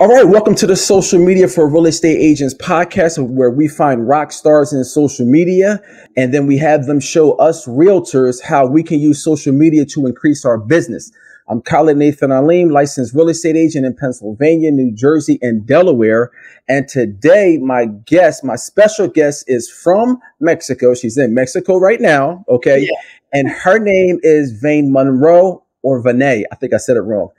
All right, welcome to the Social Media for Real Estate Agents podcast, where we find rock stars in social media, and then we have them show us realtors how we can use social media to increase our business. I'm Khalid Nathan Aleem, licensed real estate agent in Pennsylvania, New Jersey, and Delaware. And today, my guest, my special guest, is from Mexico. She's in Mexico right now, okay? Yeah. And her name is Vane Monroe, or Vane. I think I said it wrong.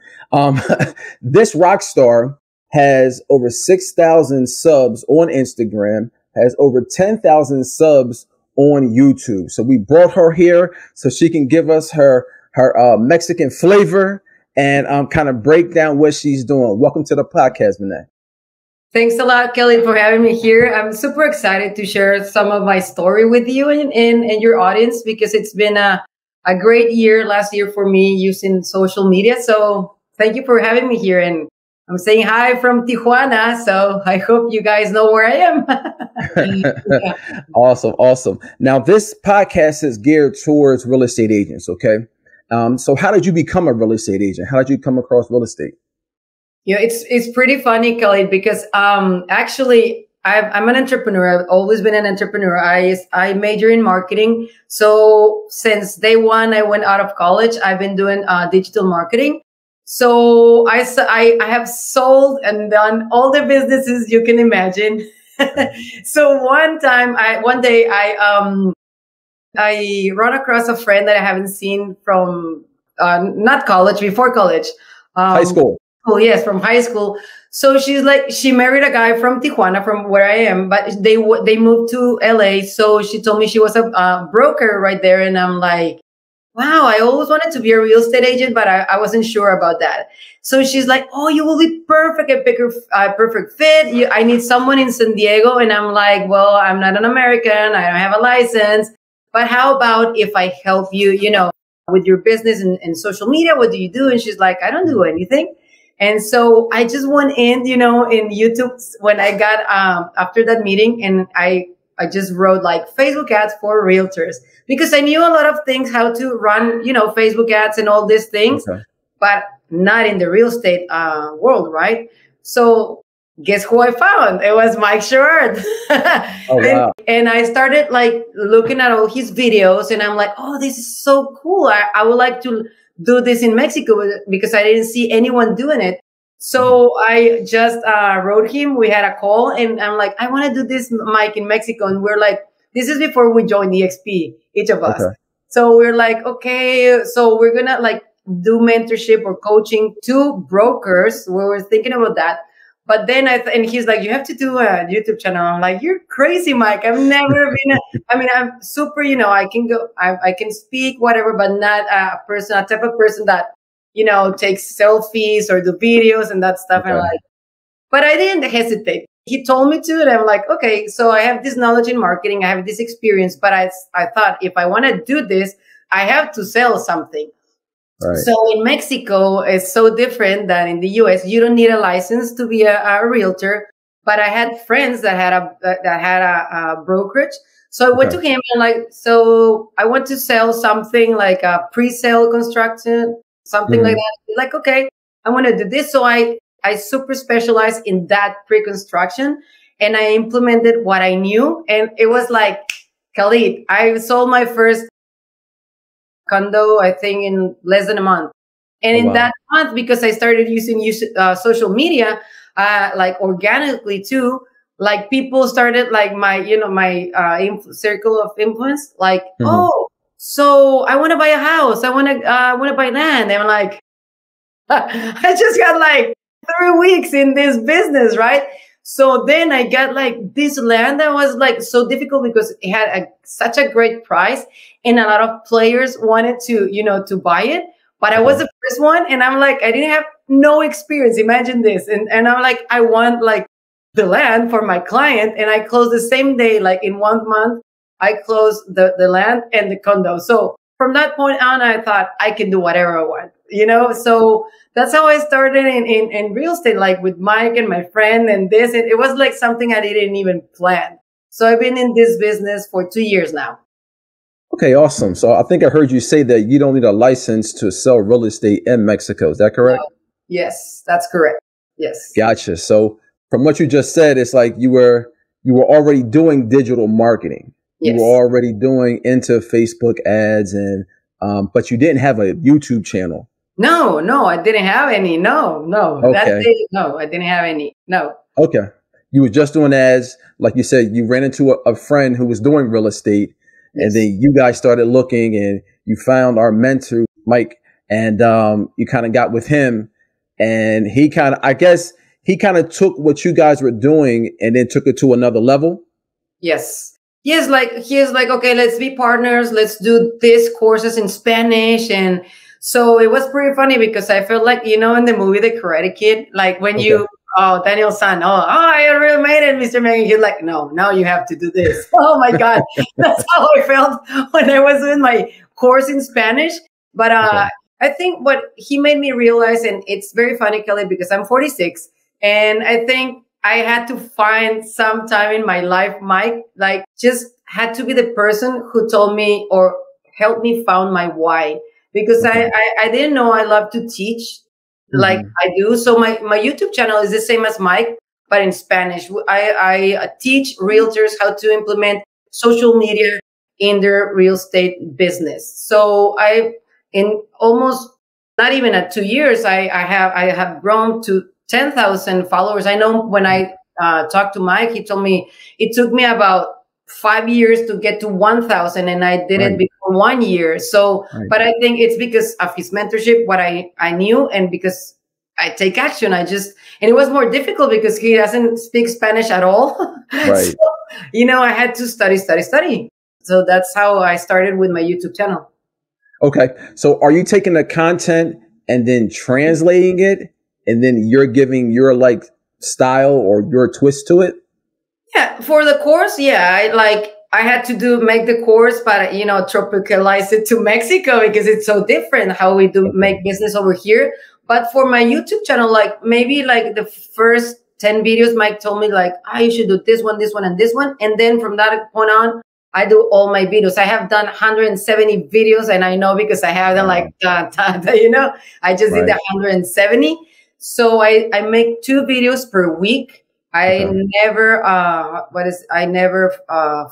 This rock star has over 6,000 subs on Instagram, has over 10,000 subs on YouTube. So we brought her here so she can give us her Mexican flavor and kind of break down what she's doing. Welcome to the podcast, Vane. Thanks a lot, Kelly, for having me here. I'm super excited to share some of my story with you and your audience, because it's been a great year last year for me using social media. So thank you for having me here. And I'm saying hi from Tijuana, so I hope you guys know where I am. Yeah. Awesome, awesome. Now, this podcast is geared towards real estate agents, okay? So how did you become a real estate agent? How did you come across real estate? You know, it's pretty funny, Khalid, because actually, I'm an entrepreneur. I've always been an entrepreneur. I major in marketing. So since day one, I went out of college, I've been doing digital marketing. So I have sold and done all the businesses you can imagine. So one day I run across a friend that I haven't seen from not college, before college, high school. Oh yes, from high school. So she's like, she married a guy from Tijuana, from where I am, but they moved to LA. So she told me she was a broker right there, and I'm like, wow, I always wanted to be a real estate agent, but I wasn't sure about that. So she's like, oh, you will be perfect, perfect fit. I need someone in San Diego. And I'm like, well, I'm not an American. I don't have a license. But how about if I help you, you know, with your business and social media? What do you do? And she's like, I don't do anything. And so I just went in, you know, in YouTube when I got after that meeting, and I just wrote like Facebook ads for realtors, because I knew a lot of things, how to run, you know, Facebook ads and all these things, okay, but not in the real estate world, right? So guess who I found? It was Mike Sherard. Oh, wow. and I started like looking at all his videos, and I'm like, oh, this is so cool. I would like to do this in Mexico, because I didn't see anyone doing it. So I just wrote him, we had a call, and I'm like, I want to do this, Mike, in Mexico. And we're like, this is before we joined eXp, each of us. Okay. So we're like, okay, so we're going to like do mentorship or coaching to brokers. We were thinking about that. But then and he's like, you have to do a YouTube channel. I'm like, you're crazy, Mike. I've never been, I mean, I'm super, you know, I can go, I can speak, whatever, but not a person, a type of person that, you know, take selfies or do videos and that stuff. Okay. And like, but I didn't hesitate. He told me to, and I'm like, okay, so I have this knowledge in marketing, I have this experience, but I thought if I want to do this, I have to sell something. Right. So in Mexico, it's so different than in the US. You don't need a license to be a realtor, but I had friends that had a brokerage. So I went to him and like, so I want to sell something like a pre-sale construction, something like that. He's like, okay, I'm going to do this. So I super specialized in that pre-construction, and I implemented what I knew. And it was like, Khalid, I sold my first condo, I think, in less than a month. And in that month, because I started using social media, like organically too, like people started like my, you know, my circle of influence, like, oh, so I want to buy a house. I want to buy land. And I'm like, I just got like 3 weeks in this business, right? So then I got like this land that was like so difficult, because it had such a great price, and a lot of players wanted to, you know, to buy it. But I was the first one, and I'm like, I didn't have no experience. Imagine this. And I'm like, I want like the land for my client. And I closed the same day, like in 1 month. I closed the land and the condo. So from that point on, I thought I can do whatever I want, you know? So that's how I started in real estate, like with Mike and my friend and this. And it was like something I didn't even plan. So I've been in this business for 2 years now. Okay, awesome. So I think I heard you say that you don't need a license to sell real estate in Mexico. Is that correct? Yes, that's correct. Yes. Gotcha. So from what you just said, it's like you were already doing digital marketing. Yes. You were already doing into Facebook ads and, but you didn't have a YouTube channel. No, I didn't have any. No. Okay. That's it. No, I didn't have any. No. Okay. You were just doing ads. Like you said, you ran into a friend who was doing real estate. Yes. And then you guys started looking and you found our mentor, Mike, and you kind of got with him and he kind of, I guess he kind of took what you guys were doing and then took it to another level. Yes. He is like, okay, let's be partners. Let's do these courses in Spanish. And so it was pretty funny because I felt like, in the movie, The Karate Kid, like when you, oh, Daniel-san, oh, I already made it, Mr. Megan. He's like, no, now you have to do this. Oh my God. That's how I felt when I was doing my course in Spanish. But I think what he made me realize, and it's very funny, Kelly, because I'm 46 and I think I had to find some time in my life, Mike, like just had to be the person who told me or helped me found my why, because I didn't know I love to teach like I do. So my YouTube channel is the same as Mike, but in Spanish. I teach realtors how to implement social media in their real estate business. So in almost not even at 2 years, I have grown to 10,000 followers. I know when I talked to Mike, he told me it took me about 5 years to get to 1,000 and I did it before 1 year. So, but I think it's because of his mentorship, what I knew, and because I take action. And it was more difficult because he doesn't speak Spanish at all. Right. So, I had to study. So that's how I started with my YouTube channel. Okay. So are you taking the content and then translating it? And then you're giving your like style or your twist to it? Yeah, for the course, I had to make the course, but tropicalize it to Mexico because it's so different how we do make business over here. But for my YouTube channel, like maybe like the first 10 videos, Mike told me like, you should do this one, and this one. And then from that point on, I do all my videos. I have done 170 videos, and I know because I have them like, I just did the 170. So I make 2 videos per week. I never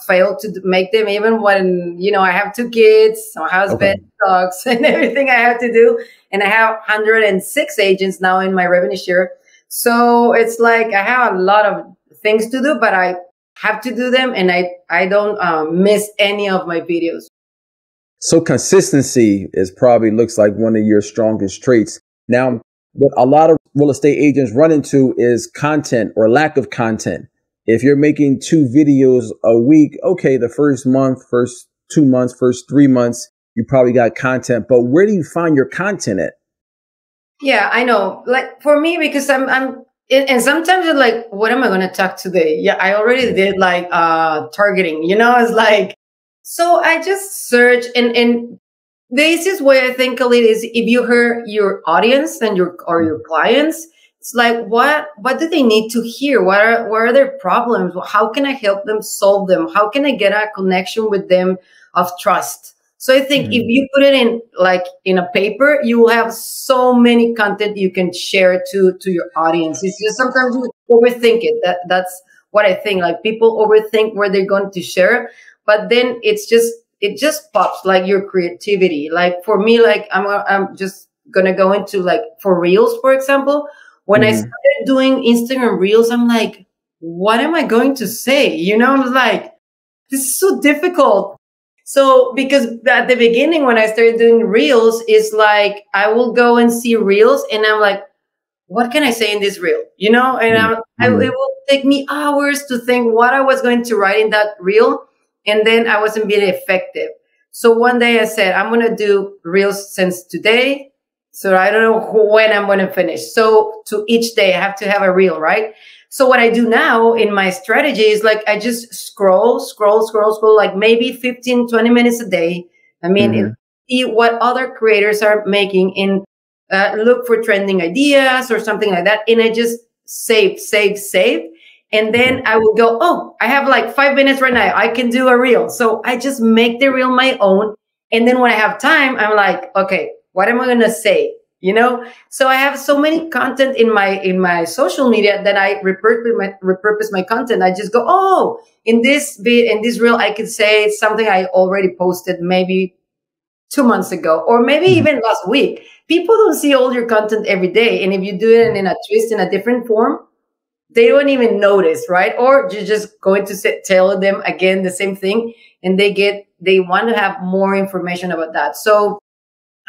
fail to make them, even when, I have 2 kids, my husband, dogs, and everything I have to do. And I have 106 agents now in my revenue share. So it's like, I have a lot of things to do, but I have to do them. And I don't miss any of my videos. So consistency is probably looks like one of your strongest traits. Now, what a lot of real estate agents run into is content or lack of content. If you're making 2 videos a week, okay, the first month, first 2 months, first 3 months, you probably got content, but where do you find your content at? Yeah, I know. Like for me, because I'm and sometimes it's like, what am I going to talk today? Yeah, I already did like targeting, it's like, so I just search and the easiest way I think, Khalid, is if you hear your audience and your clients, it's like, what do they need to hear? What are their problems? How can I help them solve them? How can I get a connection with them of trust? So I think if you put it in like in a paper, you will have so many content you can share to your audience. It's just sometimes we overthink it. That's what I think. Like people overthink where they're going to share, but then it just pops like your creativity. Like for me, like I'm just going to go into like for reels, for example, when I started doing Instagram reels, I'm like, what am I going to say? I'm like, this is so difficult. So because at the beginning, when I started doing reels, it's like, I will go and see reels and I'm like, what can I say in this reel? And it will take me hours to think what I was going to write in that reel. And then I wasn't being effective. So one day I said, I'm going to do reels since today. So I don't know when I'm going to finish. So to each day, I have to have a reel, right? So what I do now in my strategy is like, I just scroll, like maybe 15, 20 minutes a day. I mean, see what other creators are making and look for trending ideas or something like that. And I just save. And then I will go, I have like 5 minutes right now. I can do a reel. So I just make the reel my own. And then when I have time, I'm like, okay, what am I going to say? you know? So I have so many content in my social media that I repurpose my content. I just go, oh, in this bit, in this reel, I could say it's something I already posted maybe 2 months ago, or maybe even last week. People don't see all your content every day. And if you do it in a twist, in a different form, they don't even notice, right? Or you're just going to tell them again the same thing, and they get, they want to have more information about that. So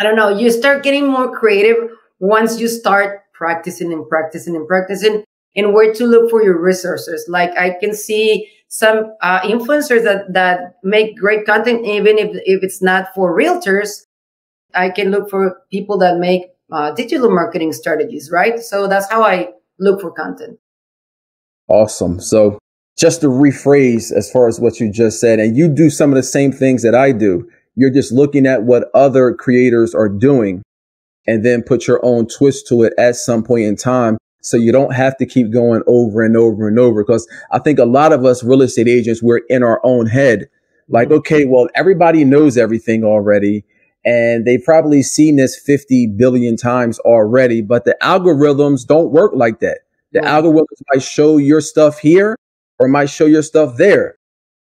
I don't know, you start getting more creative once you start practicing and practicing and practicing, and where to look for your resources. Like I can see some influencers that make great content, even if it's not for realtors. I can look for people that make digital marketing strategies, right? So that's how I look for content. Awesome. So just to rephrase as far as what you just said, and you do some of the same things that I do. You're just looking at what other creators are doing and then put your own twist to it at some point in time. So you don't have to keep going over and over and over, because I think a lot of us real estate agents, we're in our own head. Like, okay, well, everybody knows everything already, and they've probably seen this 50 billion times already, but the algorithms don't work like that. The algorithms might show your stuff here or might show your stuff there.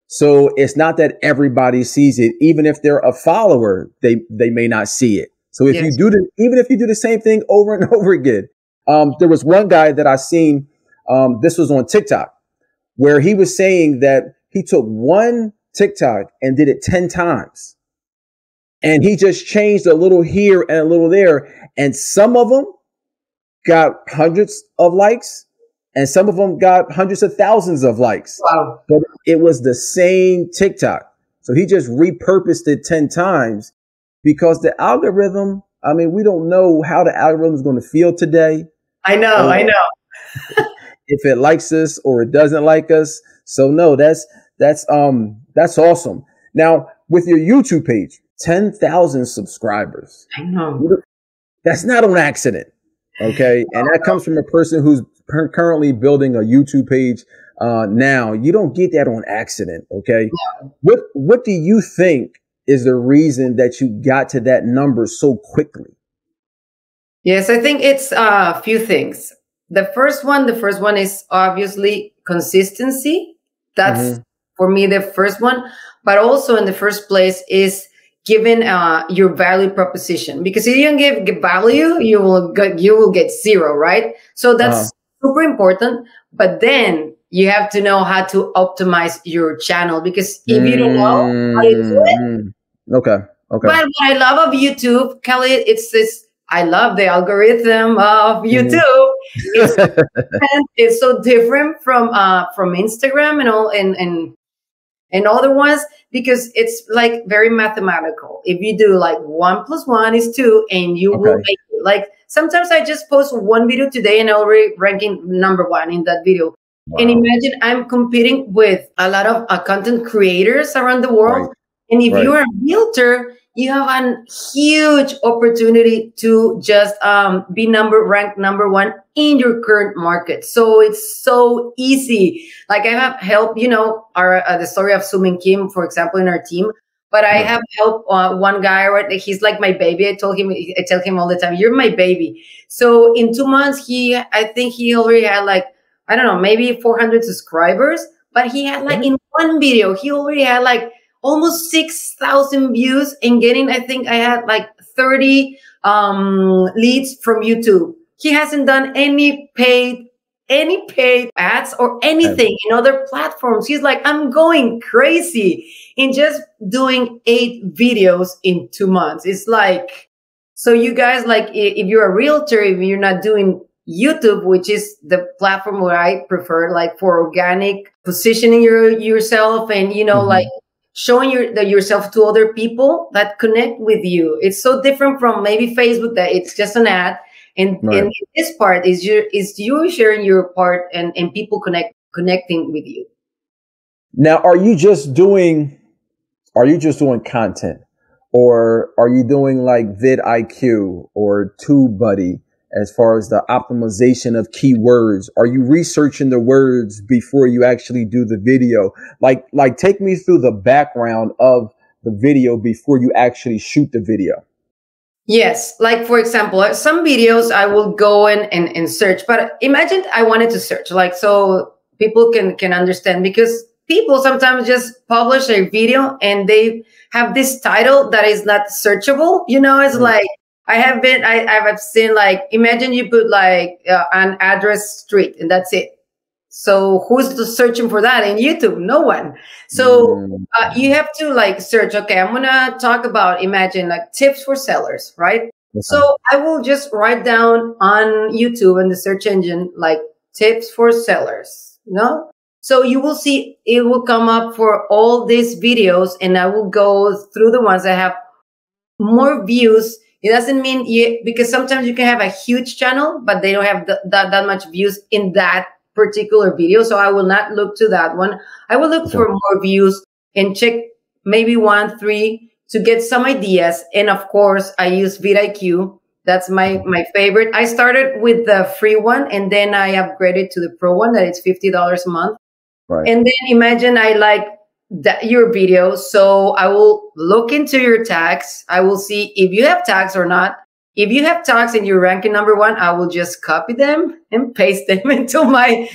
So it's not that everybody sees it. Even if they're a follower, they may not see it. So if you do the, even if you do the same thing over and over again, there was one guy that I seen, this was on TikTok, where he was saying that he took one TikTok and did it 10 times. And he just changed a little here and a little there. And some of them got hundreds of likes, and some of them got hundreds of thousands of likes. Wow. But it was the same TikTok. So he just repurposed it 10 times, because the algorithm, I mean, we don't know how the algorithm is going to feel today. I know, I know. If it likes us or it doesn't like us. So no, that's awesome. Now with your YouTube page, 10,000 subscribers. I know. That's not an accident. Okay. And that comes from a person who's currently building a YouTube page. Now you don't get that on accident. Okay. Yeah. What do you think is the reason that you got to that number so quickly? Yes, I think it's a few things. The first one is obviously consistency. That's for me the first one, but also in the first place is giving your value proposition, because if you don't give value, you will get zero, right? So that's super important. But then you have to know how to optimize your channel, because if you don't know how to do it. Okay. Okay. But what I love of YouTube, Khalid, it's this, I love the algorithm of YouTube. It's so different from Instagram and all, and other ones, because it's like very mathematical. If you do like 1 + 1 is 2, and you will make it. Like sometimes I just post one video today and already ranking #1 in that video. Wow. And imagine I'm competing with a lot of content creators around the world. Right. And if you're a realtor, you have a huge opportunity to just be ranked number 1 in your current market. So it's so easy. Like I have helped, you know, the story of Sumin Kim, for example, in our team. But I have helped one guy, right? He's like my baby. I tell him all the time, you're my baby. So in 2 months, I think he already had like, I don't know, maybe 400 subscribers. But he had like in one video, he already had like almost 6,000 views, and getting, I think I had like 30 leads from YouTube. He hasn't done any paid ads or anything in other platforms. He's like, I'm going crazy in just doing 8 videos in 2 months. It's like, so you guys, like if you're a realtor, if you're not doing YouTube, which is the platform where I prefer, like for organic positioning yourself and, you know, like showing yourself to other people that connect with you. It's so different from maybe Facebook, that it's just an ad. And this part is you sharing your part and people connecting with you. Now, are you just doing content, or are you doing like VidIQ or TubeBuddy as far as the optimization of keywords? Are you researching the words before you actually do the video? Like take me through the background of the video before you actually shoot the video. Yes. Like, for example, some videos I will go in and search, but imagine I wanted to search, like, so people can understand, because people sometimes just publish a video and they have this title that is not searchable. You know, it's like, I've seen, like, imagine you put like an address street and that's it. So who's searching for that in YouTube? No one. So you have to like search. Okay, I'm going to talk about, imagine, like tips for sellers, right? Okay. So I will just write down on YouTube in the search engine, like tips for sellers, no? So you will see, it will come up for all these videos, and I will go through the ones that have more views. It doesn't mean you, because sometimes you can have a huge channel, but they don't have that much views in that particular video. So I will not look to that one. I will look for more views and check maybe 1, 3 to get some ideas. And of course I use VidIQ. That's my favorite. I started with the free one and then I upgraded to the pro one that it's $50 a month. Right. And then imagine I like that your video. So I will look into your tags. I will see if you have tags or not. If you have tags and you're ranking #1, I will just copy them and paste them into my,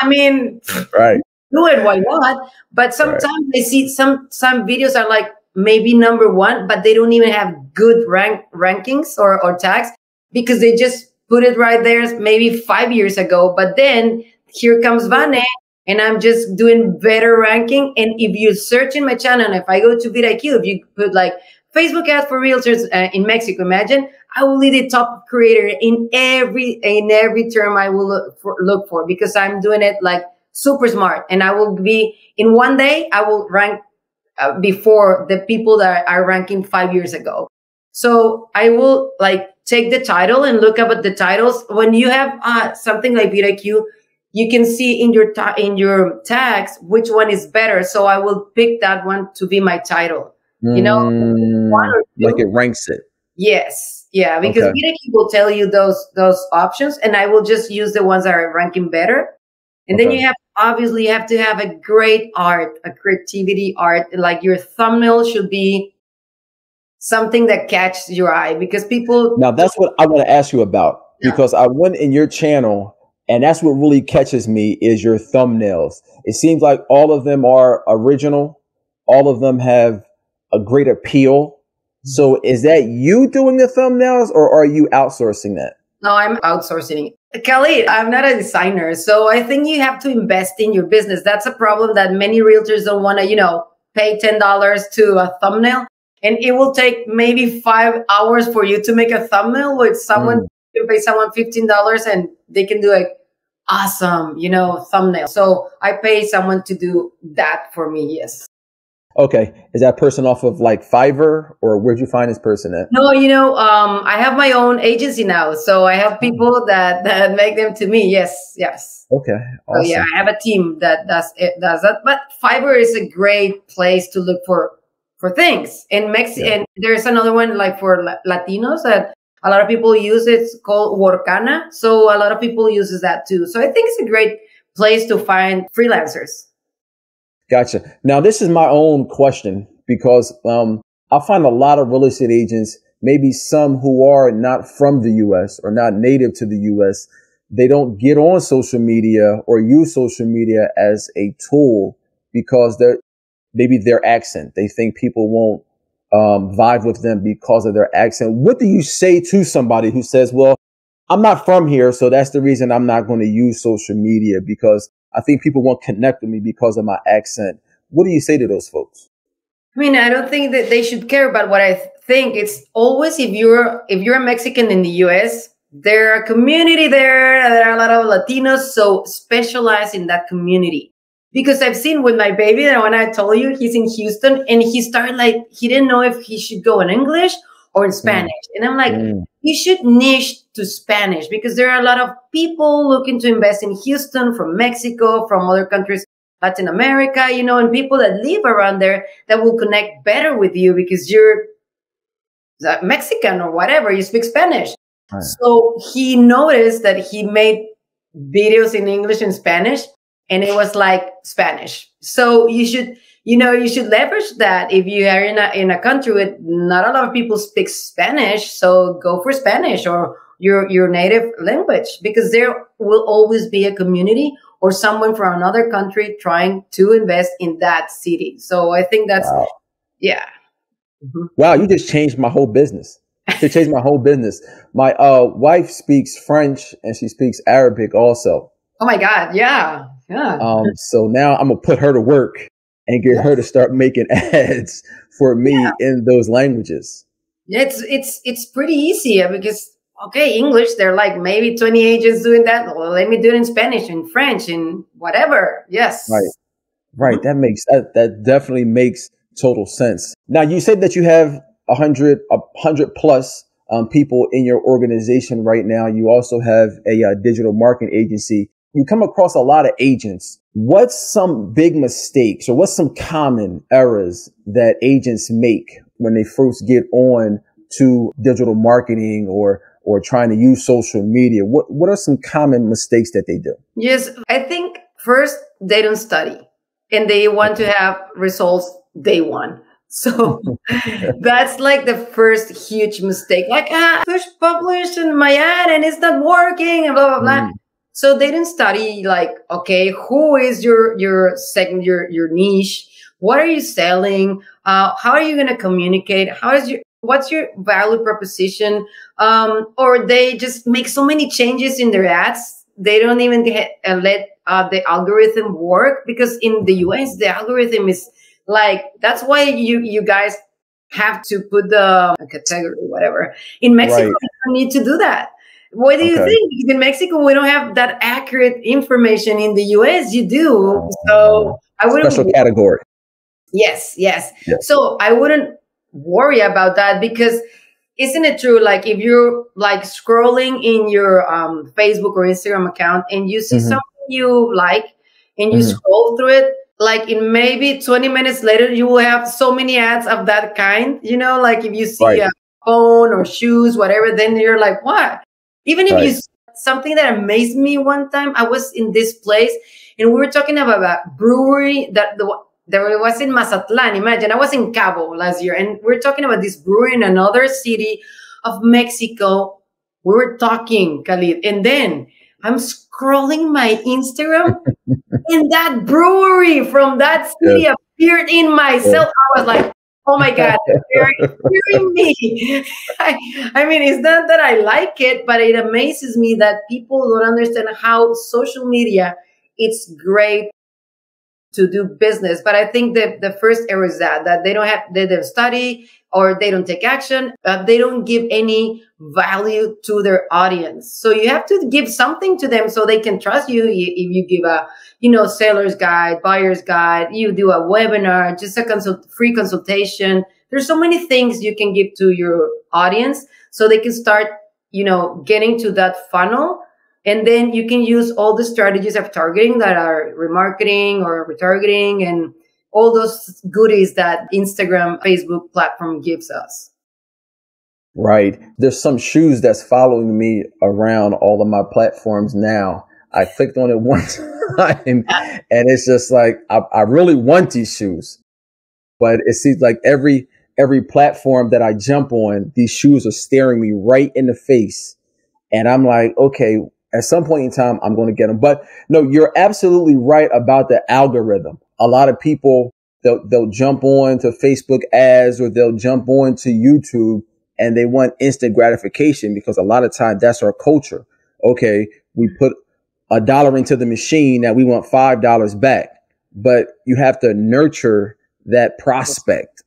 I mean, right. Do it, why not? But sometimes I see some videos are like maybe #1, but they don't even have good rankings or tags, because they just put it right there maybe 5 years ago. But then here comes Vane, and I'm just doing better ranking. And if you search in my channel, and if I go to VidIQ, if you put like Facebook ads for realtors in Mexico, imagine, I will be the top creator in every term I will look for, because I'm doing it like super smart. And I will be, in one day, I will rank before the people that are ranking 5 years ago. So I will like take the title and look up at the titles. When you have something like VidIQ, you can see in your tags which one is better. So I will pick that one to be my title. You know, like it ranks it. Yes. Yeah. Because VidIQ will tell you those options, and I will just use the ones that are ranking better. And then you have, obviously you have to have a great art, a creativity art. Like your thumbnail should be something that catches your eye, because people. Now that's what I want to ask you about, because I went in your channel and that's what really catches me is your thumbnails. It seems like all of them are original. All of them have a great appeal. So is that you doing the thumbnails, or are you outsourcing that? No, I'm outsourcing. Khalid, I'm not a designer. So I think you have to invest in your business. That's a problem that many realtors don't want to, you know, pay $10 to a thumbnail. And it will take maybe 5 hours for you to make a thumbnail with someone. You pay someone $15 and they can do like awesome, you know, thumbnail. So I pay someone to do that for me. Yes. Okay. Is that person off of like Fiverr, or where'd you find this person at? No, you know, I have my own agency now. So I have people that make them to me. Yes. Yes. Okay. Awesome. So yeah, I have a team that does that. But Fiverr is a great place to look for things. And and there's another one like for Latinos that a lot of people use. It's called Workana. So a lot of people uses that too. So I think it's a great place to find freelancers. Gotcha. Now, this is my own question, because I find a lot of real estate agents, maybe some who are not from the U.S. or not native to the U.S., they don't get on social media or use social media as a tool because maybe their accent. They think people won't vibe with them because of their accent. What do you say to somebody who says, well, I'm not from here, so that's the reason I'm not going to use social media, because I think people won't connect with me because of my accent? What do you say to those folks? I mean, I don't think that they should care about what I think. It's always, if you're a Mexican in the U.S., there are a community there. There are a lot of Latinos, so specialize in that community. Because I've seen with my baby, that when I told you he's in Houston, and he started like, he didn't know if he should go in English or in Spanish. And I'm like, you should niche to Spanish, because there are a lot of people looking to invest in Houston from Mexico, from other countries, Latin America, you know, and people that live around there that will connect better with you because you're Mexican or whatever, you speak Spanish. Right. So he noticed that he made videos in English and Spanish, and it was like Spanish. So you should you know, you should leverage that. If you are in a country with not a lot of people speak Spanish, so go for Spanish or your native language, because there will always be a community or someone from another country trying to invest in that city. So I think that's, wow. Yeah. Mm-hmm. Wow, you just changed my whole business. You changed my whole business. My wife speaks French and she speaks Arabic also. Oh my God, yeah, yeah. So now I'm gonna put her to work and get her to start making ads for me in those languages. It's pretty easy because, okay, English, they're like maybe 20 agents doing that. Well, let me do it in Spanish and French and whatever. Yes. Right. Right. That makes, that definitely makes total sense. Now you said that you have 100 plus people in your organization right now. You also have a digital marketing agency. You come across a lot of agents. What's some big mistakes or what's some common errors that agents make when they first get on to digital marketing or trying to use social media? What are some common mistakes that they do? Yes, I think first, they don't study and they want to have results day one. So that's like the first huge mistake. Like, push publish in my ad and it's not working and blah, blah, blah. Mm. So they didn't study like, okay, who is your segment, your niche? What are you selling? How are you going to communicate? What's your value proposition? Or they just make so many changes in their ads. They don't even let the algorithm work, because in the US, the algorithm is like, that's why you guys have to put the category, whatever. In Mexico, right. You don't need to do that. What do you think? Because in Mexico, we don't have that accurate information. In the US, you do. So I wouldn't. Special category. Yes, yes, yes. So I wouldn't worry about that, because isn't it true? Like if you're like scrolling in your Facebook or Instagram account and you see something you like and you scroll through it, like in maybe 20 minutes later, you will have so many ads of that kind, you know, like if you see a phone or shoes, whatever, then you're like, what? Even if you see something that amazed me one time, I was in this place and we were talking about a brewery that there was in Mazatlan. Imagine, I was in Cabo last year and we're talking about this brewery in another city of Mexico. We were talking, Khalid, and then I'm scrolling my Instagram and that brewery from that city appeared in myself. I was like, oh my God, they're hearing me. I mean, it's not that I like it, but it amazes me that people don't understand how social media, it's great to do business. But I think that the first error is that they don't study or they don't take action. They don't give any value to their audience. So you have to give something to them so they can trust you. If you give a, you know, seller's guide, buyer's guide, you do a webinar, just a free consultation. There's so many things you can give to your audience so they can start, you know, getting to that funnel. And then you can use all the strategies of targeting that are remarketing or retargeting and all those goodies that Instagram, Facebook platform gives us. Right. There's some shoes that's following me around all of my platforms now. I clicked on it one time and it's just like, I really want these shoes, but it seems like every platform that I jump on, these shoes are staring me right in the face. And I'm like, okay, at some point in time, I'm going to get them. But no, you're absolutely right about the algorithm. A lot of people, they'll jump on to Facebook ads or they'll jump on to YouTube and they want instant gratification, because a lot of times that's our culture. Okay, we put $1 into the machine that we want $5 back, but you have to nurture that prospect.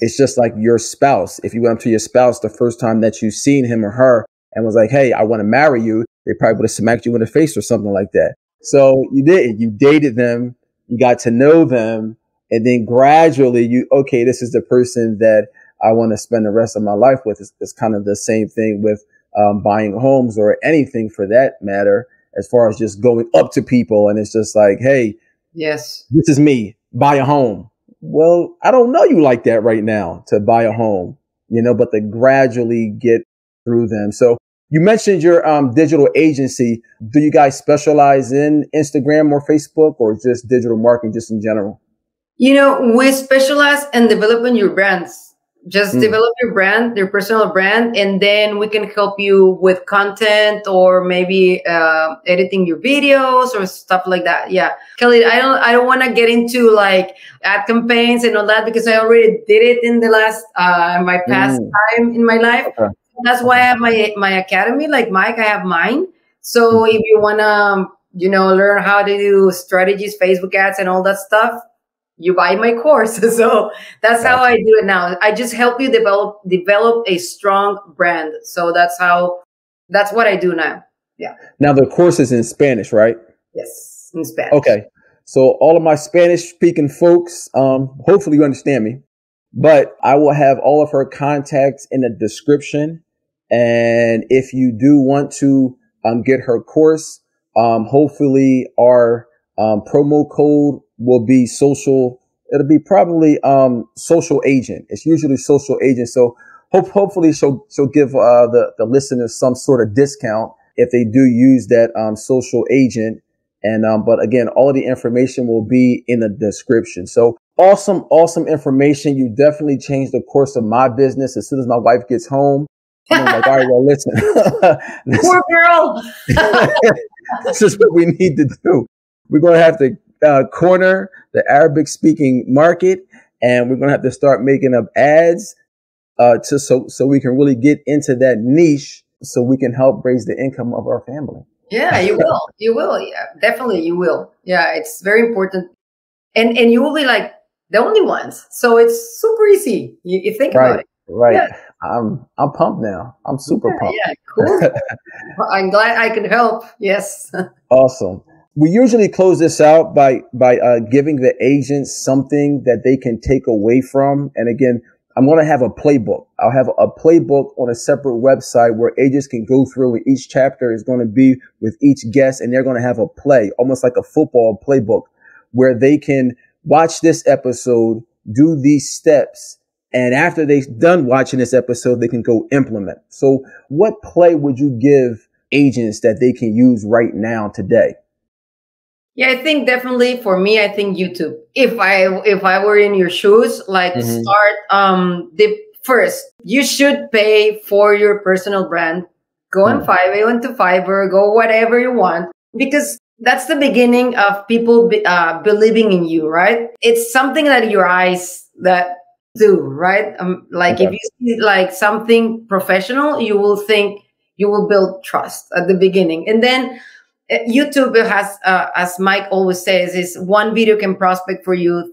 It's just like your spouse. If you went up to your spouse the first time that you've seen him or her and was like, hey, I want to marry you, they probably would have smacked you in the face or something like that. So you didn't. You dated them. You got to know them. And then gradually okay, this is the person that I want to spend the rest of my life with. It's kind of the same thing with buying homes or anything for that matter, as far as just going up to people. And it's just like, hey, yes, this is me. Buy a home. Well, I don't know you like that right now to buy a home, you know, but to gradually get through them. So you mentioned your digital agency. Do you guys specialize in Instagram or Facebook, or just digital marketing just in general? You know, we specialize in developing your brands. Just develop your brand, your personal brand, and then we can help you with content or maybe editing your videos or stuff like that. Yeah, Khalid, I don't want to get into like ad campaigns and all that because I already did it in the last my past time in my life. Okay. That's why I have my academy. Like Mike, I have mine. So if you wanna, you know, learn how to do strategies, Facebook ads, and all that stuff, you buy my course. So that's how I do it now. I just help you develop a strong brand. So that's what I do now. Yeah. Now the course is in Spanish, right? Yes, in Spanish. Okay. So all of my Spanish speaking folks, hopefully you understand me, but I will have all of her contacts in the description. And if you do want to get her course, hopefully our promo code will be social. It'll be probably social agent. It's usually social agent. So hopefully she'll give the listeners some sort of discount if they do use that social agent. And but again, all of the information will be in the description. So awesome information. You definitely changed the course of my business as soon as my wife gets home. I'm like, all right, well, listen. Poor girl. This is what we need to do. We're going to have to corner the Arabic speaking market, and we're going to have to start making up ads so we can really get into that niche so we can help raise the income of our family. Yeah, you will. You will. Yeah, definitely you will. Yeah, it's very important. And you will be like the only ones. So it's super easy. You think about it. Right. Yeah. I'm pumped now. I'm super pumped. Yeah, cool. I'm glad I can help. Yes. Awesome. We usually close this out by giving the agents something that they can take away from. And again, I'm going to have a playbook. I'll have a playbook on a separate website where agents can go through, and each chapter is going to be with each guest, and they're going to have a play, almost like a football playbook, where they can watch this episode, do these steps, and after they've done watching this episode, they can go implement. So what play would you give agents that they can use right now today? Yeah, I think definitely for me, I think YouTube. If I were in your shoes, like start first, you should pay for your personal brand. Go on Fiverr, go to Fiverr, go whatever you want, because that's the beginning of people believing in you, right? It's something that your eyes that do, right? Like if you see like something professional, you will think you will build trust at the beginning, and then YouTube has, as Mike always says, is one video can prospect for you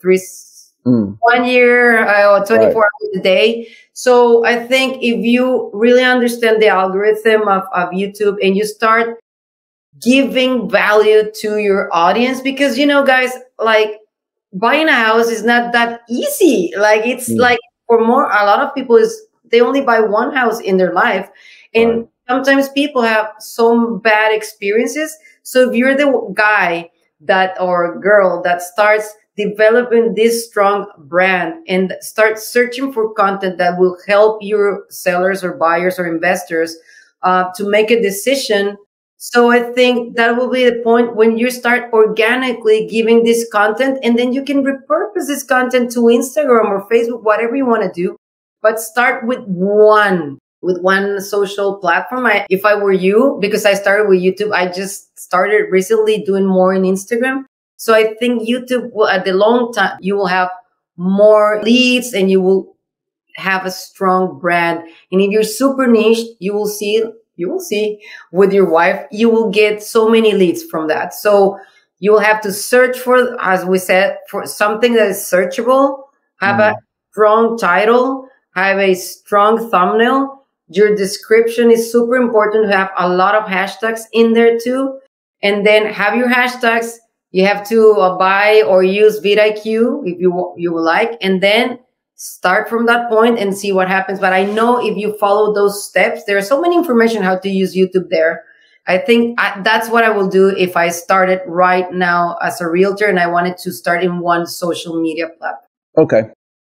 1 year or 24 hours a day. So I think if you really understand the algorithm of YouTube and you start giving value to your audience, because, you know, guys, like buying a house is not that easy. Like it's like a lot of people is they only buy one house in their life. And sometimes people have some bad experiences. So if you're the guy that or girl that starts developing this strong brand and start searching for content that will help your sellers or buyers or investors to make a decision. So I think that will be the point when you start organically giving this content, and then you can repurpose this content to Instagram or Facebook, whatever you want to do, but start with one social platform. If I were you, because I started with YouTube, I just started recently doing more in Instagram. So I think YouTube will, at the long time, you will have more leads and you will have a strong brand. And if you're super niche, you will see with your wife, you will get so many leads from that. So you will have to search for, as we said, for something that is searchable, have a strong title, have a strong thumbnail. Your description is super important. You have a lot of hashtags in there too. And then have your hashtags. You have to buy or use VidIQ if you would like. And then start from that point and see what happens. But I know if you follow those steps, there are so many information how to use YouTube there. I think that's what I will do if I started right now as a realtor and I wanted to start in one social media platform. Okay.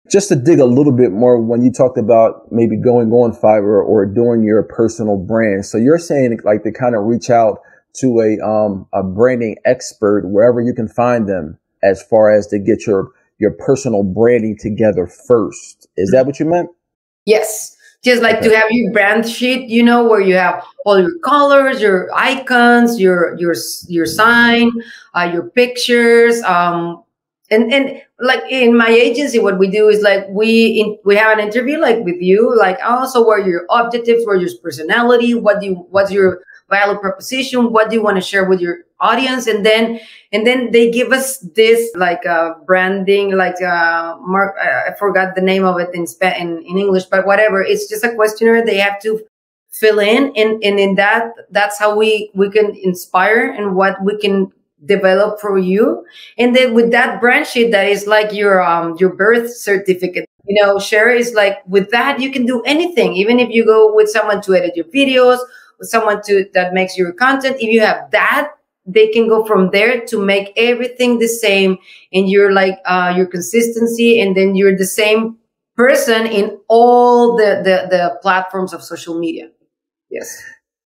Just to dig a little bit more, when you talked about maybe going on Fiverr or doing your personal brand, so you're saying like to kind of reach out to a branding expert wherever you can find them, as far as to get your your personal branding together first. Is that what you meant? Yes. Just like to have your brand sheet, you know, where you have all your colors, your icons, your sign, your pictures. And like in my agency, what we do is like we have an interview like with you, like also where your objectives, where your personality, what's your value proposition, what do you want to share with your audience, and then they give us this like branding, like mark. I forgot the name of it in English, but whatever. It's just a questionnaire they have to fill in, and in that, that's how we can inspire and what we can develop for you. And then with that brand sheet, that is like your birth certificate, you know, share is like with that you can do anything. Even if you go with someone to edit your videos, with someone that makes your content, if you have that, they can go from there to make everything the same, and you're like your consistency, and then you're the same person in all the platforms of social media. Yes.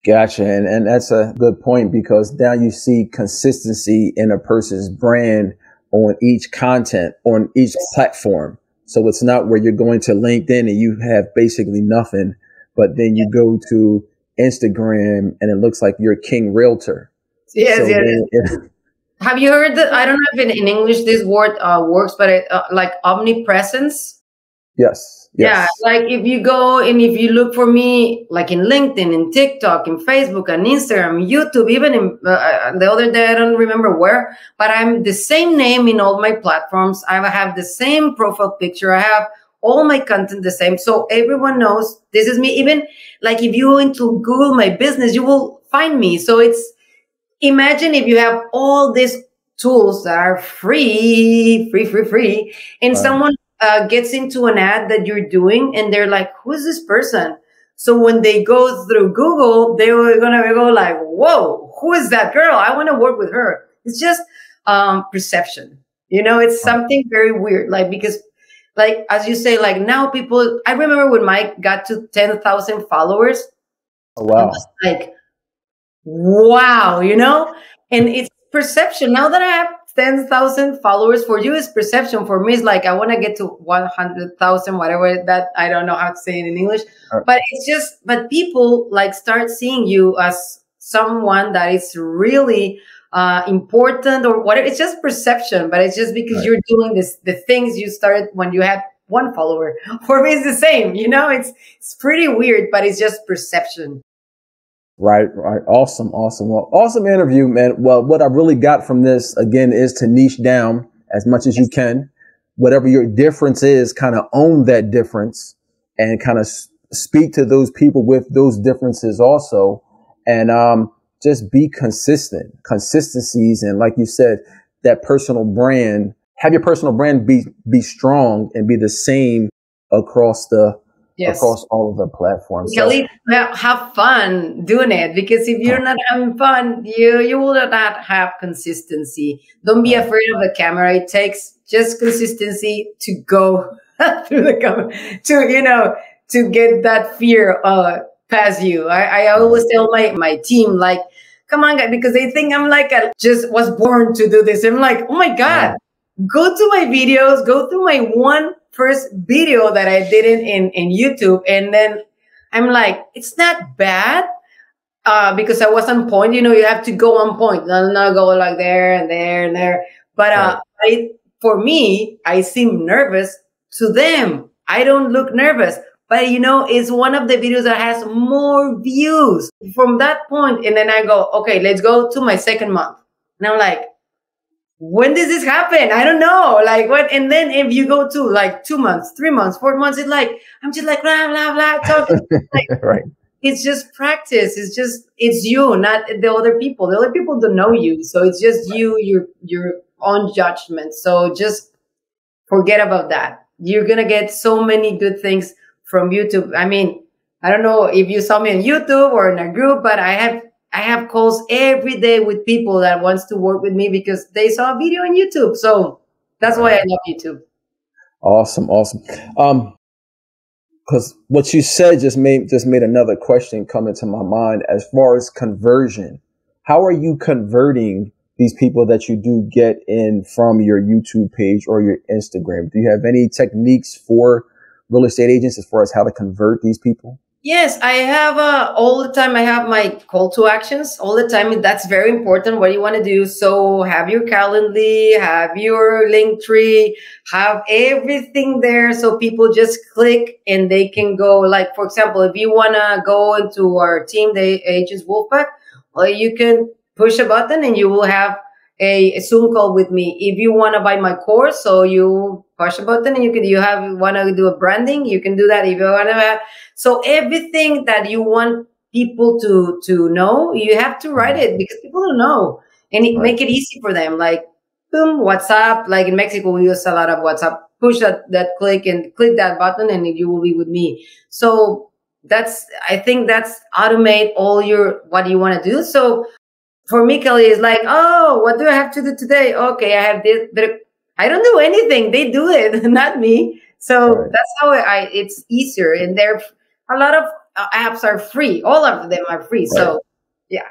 Gotcha. And that's a good point, because now you see consistency in a person's brand on each content, on each platform. So it's not where you're going to LinkedIn and you have basically nothing, but then you go to Instagram and it looks like you're King Realtor. Yes, so yes. Have you heard that? I don't know if in English this word works, but it, like omnipresence. Yes. Yes. Yeah, like if you go and if you look for me, like in LinkedIn, in TikTok, in Facebook, and Instagram, YouTube, even in, the other day, I don't remember where, but I'm the same name in all my platforms. I have the same profile picture. I have all my content the same. So everyone knows this is me. Even like if you go into Google My Business, you will find me. So it's, imagine if you have all these tools that are free, and someone gets into an ad that you're doing and they're like, who is this person? So when they go through Google, they were going to go like, whoa, who is that girl? I want to work with her. It's just perception. You know, it's something very weird. Like, because like, as you say, like now people, I remember when Mike got to 10,000 followers. Oh, wow. I was like, wow, you know, and it's perception. Now that I have 10,000 followers, for you is perception. For me, it's like, I want to get to 100,000, whatever that, I don't know how to say it in English, but it's just, but people like start seeing you as someone that is really important or whatever. It's just perception, but it's just because you're doing this, the things you started when you had one follower. For me, it's the same, you know, it's pretty weird, but it's just perception. Right. Awesome. Awesome. Well, awesome interview, man. Well, what I really got from this again is to niche down as much as you can, whatever your difference is, kind of own that difference and kind of speak to those people with those differences also. And, just be consistent, consistencies. And like you said, that personal brand, have your personal brand be strong and be the same across the across all of the platforms. Really, so have fun doing it, because if you're not having fun, you will not have consistency. Don't be afraid of the camera. It takes just consistency to go through the camera, to, you know, to get that fear past you. I always tell my team, like, come on, guys, because they think I'm like, I just was born to do this. I'm like, oh my God, go to my videos, go through my first video that I did in YouTube, and then I'm like, it's not bad because I was on point. You know, you have to go on point, not go like there and there and there. But for me, I seem nervous. To them, I don't look nervous. But you know, it's one of the videos that has more views from that point. And then I go, okay, let's go to my second month, and I'm like, when does this happen? I don't know. Like what? And then if you go to like 2 months, 3 months, 4 months, it's like, I'm just like, blah, blah, blah, talking. Like, it's just practice. It's just, it's you, not the other people. The other people don't know you. So it's just you, your own judgment. So just forget about that. You're going to get so many good things from YouTube. I mean, I don't know if you saw me on YouTube or in a group, but I have calls every day with people that wants to work with me because they saw a video on YouTube. So that's why I love YouTube. Awesome. Awesome. Cause what you said just made another question come into my mind as far as conversion. How are you converting these people that you do get in from your YouTube page or your Instagram? Do you have any techniques for real estate agents as far as how to convert these people? Yes, I have all the time. I have my call to actions all the time. That's very important. What do you want to do? So have your Calendly, have your Linktree, have everything there. So people just click and they can go. Like, for example, if you want to go into our team, the Agents Wolfpack, well, you can push a button and you will have a Zoom call with me. If you want to buy my course, so you push a button and you want to do a branding, you can do that. If you want to have, so everything that you want people to know, you have to write it, because people don't know, and it, make it easy for them. Like, boom, WhatsApp. Like in Mexico, we use a lot of WhatsApp. Push that click and click that button, and you will be with me. So that's, I think that's automate all your, what you want to do. So for me, Kelly, is like, oh, what do I have to do today? Okay, I have this, but I don't do anything. They do it, not me. So that's how it's easier. And there, a lot of apps are free. All of them are free. So, yeah.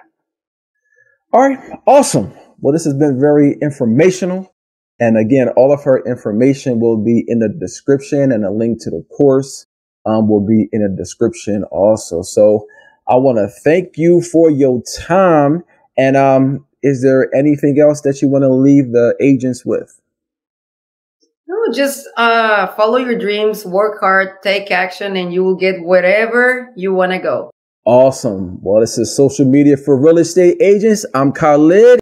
All right. Awesome. Well, this has been very informational. And again, all of her information will be in the description, and a link to the course will be in the description also. So I want to thank you for your time. And is there anything else that you want to leave the agents with? No, just follow your dreams, work hard, take action, and you will get wherever you want to go. Awesome. Well, this is Social Media for Real Estate Agents. I'm Khalid.